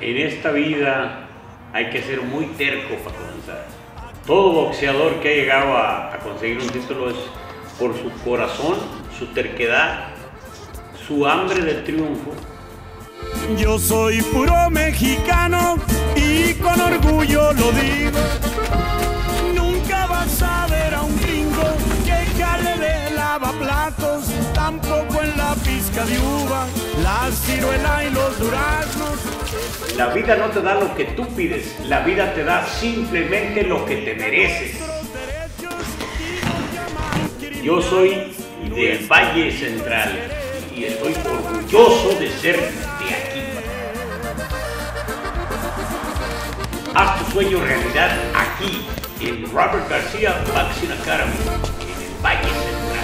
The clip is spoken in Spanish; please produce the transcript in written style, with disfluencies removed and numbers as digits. En esta vida hay que ser muy terco para comenzar. Todo boxeador que ha llegado a conseguir un título es por su corazón, su terquedad, su hambre de triunfo. Yo soy puro mexicano y con orgullo lo digo. Nunca vas a ver a un gringo que jale de lavaplatos, tampoco en la pizca de uva, la ciruela y los duraznos. La vida no te da lo que tú pides, la vida te da simplemente lo que te mereces. Yo soy del Valle Central y estoy orgulloso de ser de aquí. Haz tu sueño realidad aquí, en Robert Garcia Boxing Academy, en el Valle Central.